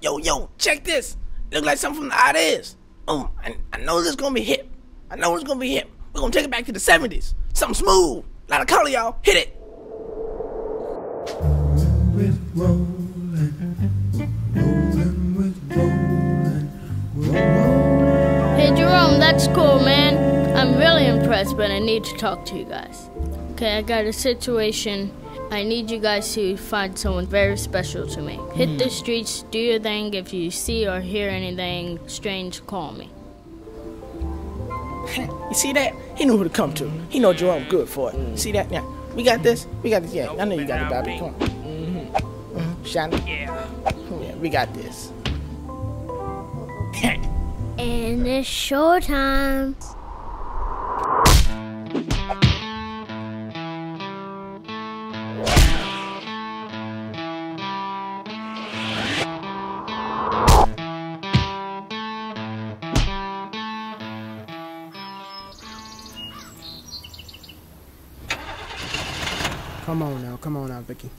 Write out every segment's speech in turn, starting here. Yo, check this. Look like something from the odd is. Oh, I know this is gonna be hip. We're gonna take it back to the 70s. Something smooth. A lot of color, y'all. Hit it. Hey, Jarome, that's cool, man. I'm really impressed, but I need to talk to you guys. Okay, I got a situation. I need you guys to find someone very special to me. Hit the streets, do your thing. If you see or hear anything strange, call me. You see that? He knew who to come to. He know Jarome good for it. See that? Yeah. We got this? We got this. Yeah, I know you got it, Bobby. Come on. Shana? Yeah, we got this. And it's showtime. Come on now, Vicky.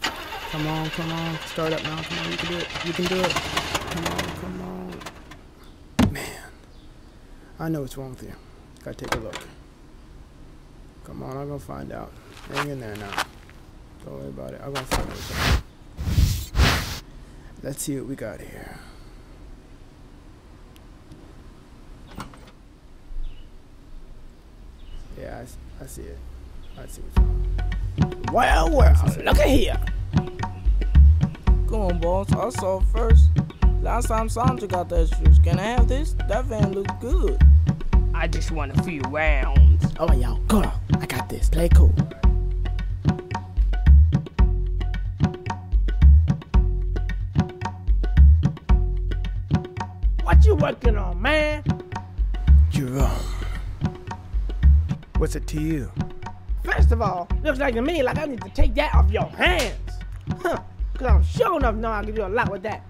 Come on. Start up now. Come on, you can do it. Come on. Man, I know what's wrong with you. Gotta take a look. Come on, I'm gonna find out. Hang in there now. Don't worry about it. I'm gonna find out. Let's see what we got here. Yeah, I see it. I see what's wrong. Well, look at here. Come on, boss. I saw first. Last time Sandra got that juice. Can I have this? That van looks good. I just want a few rounds. All right, y'all. Go on. I got this. Play cool. What you working on, man? Jarome. What's it to you? First of all, looks like to me like I need to take that off your hands. Huh, cause I'm sure enough know I can do a lot with that.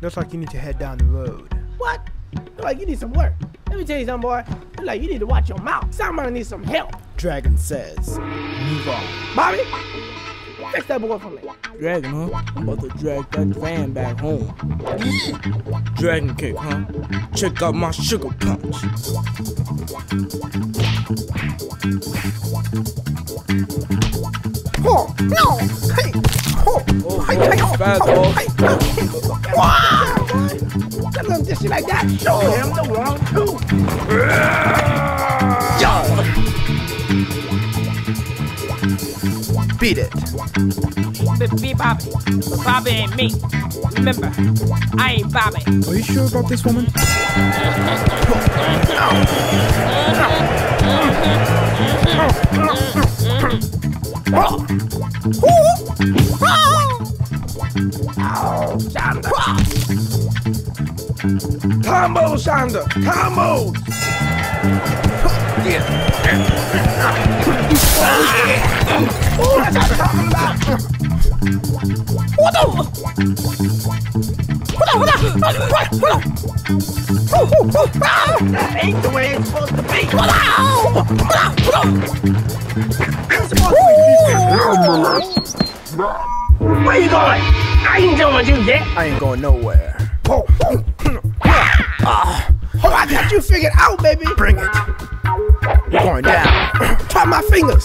Looks like you need to head down the road. What? Looks like you need some work. Let me tell you something, boy. Looks like you need to watch your mouth. Somebody needs some help. Dragon says, move on. Bobby, fix that boy for me. Dragon, huh? I'm about to drag that van back home. Dragon kick, huh? Check out my sugar punch. Oh, no! Hey! Oh! Wow! That little dishy like that! Show him the wrong too! Yo! Beat it! Be Bobby. Bobby ain't me. Remember, I ain't Bobby. Are you sure about this woman? Oh! Shonda! Combo, Shonda! Combo! Oh, that's what I'm talking about! What the? That ain't the way it's supposed to be! What the? Where you going? I ain't doing what you did. I ain't going nowhere. Oh, I got you figured out, baby. Bring it. You're going down. Try my fingers.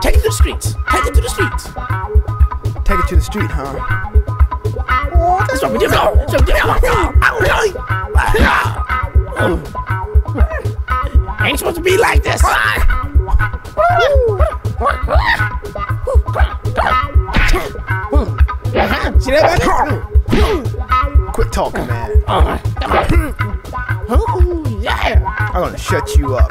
Take it to the streets. Take it to the street, huh? That's what we do. Ain't supposed to be like this. See that back? Quit talking, man. I'm gonna shut you up.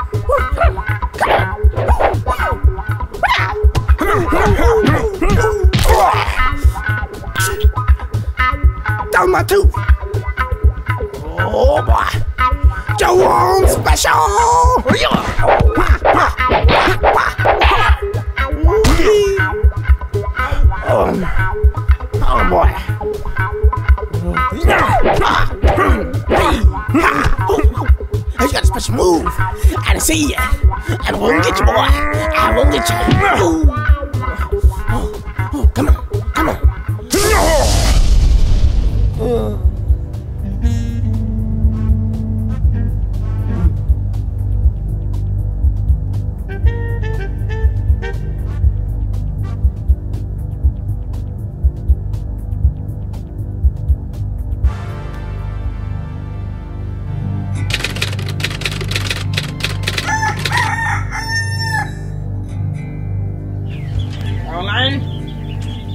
That was my tooth. Oh boy. Jarome special! Oh boy. I got a special move. I didn't see ya. I won't get you, boy. I won't get you. Oh, come on. Come on.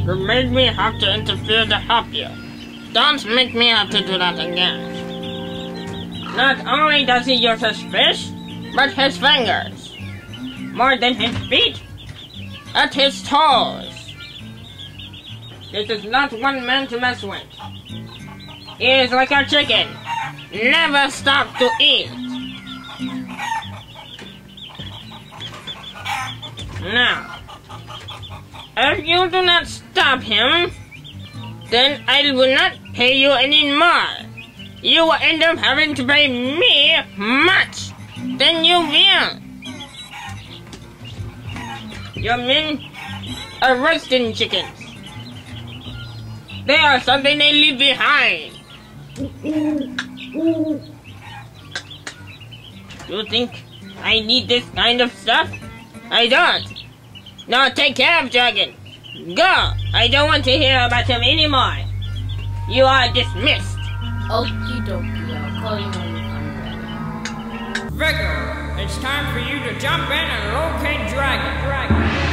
You made me have to interfere to help you. Don't make me have to do that again. Not only does he use his fish, but his fingers. More than his feet, at his toes. This is not one man to mess with. He is like a chicken. Never stop to eat. Now, if you do not stop him, then I will not pay you anymore. You will end up having to pay me much than you will. Your men are roasting chickens. They are something they leave behind. You think I need this kind of stuff? I don't. Now take care of Dragon. Go! I don't want to hear about him anymore. You are dismissed. Okie dokie, I'll call you when you come back. Viggo, it's time for you to jump in and locate Dragon.